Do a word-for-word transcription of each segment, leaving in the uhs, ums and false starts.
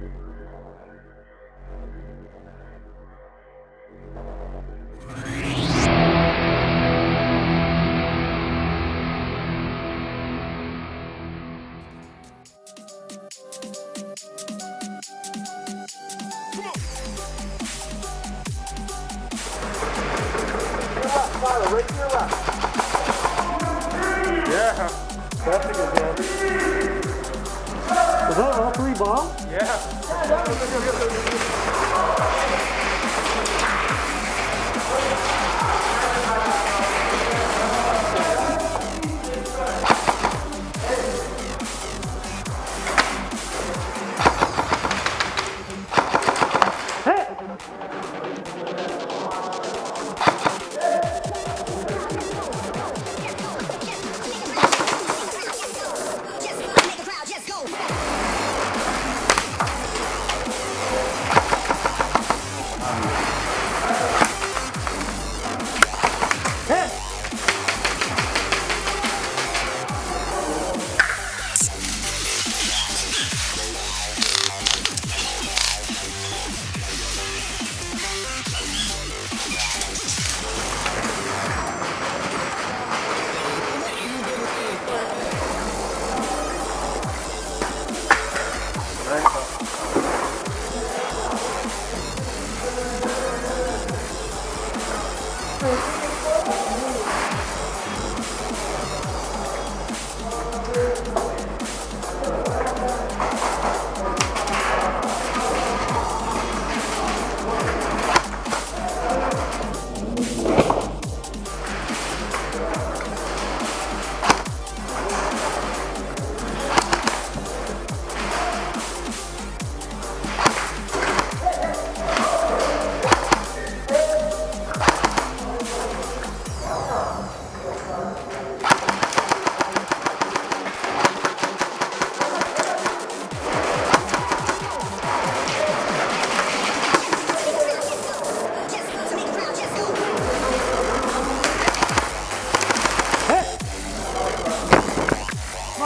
Right to your left. Yeah. Classic again. Was that all three balls? Yeah.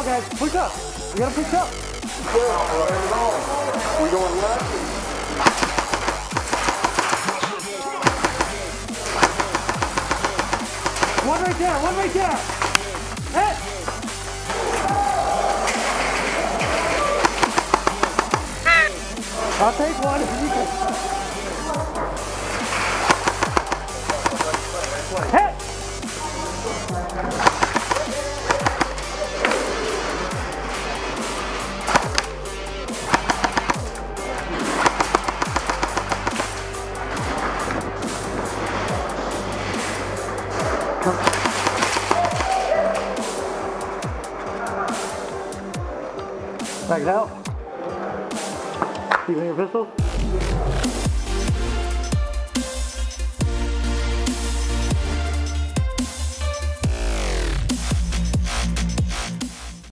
Guys, push up. We gotta push up. Yeah, we're going left. One right there. One right there. Hit. I'll take one. Hit. Back it out. Keeping your pistol.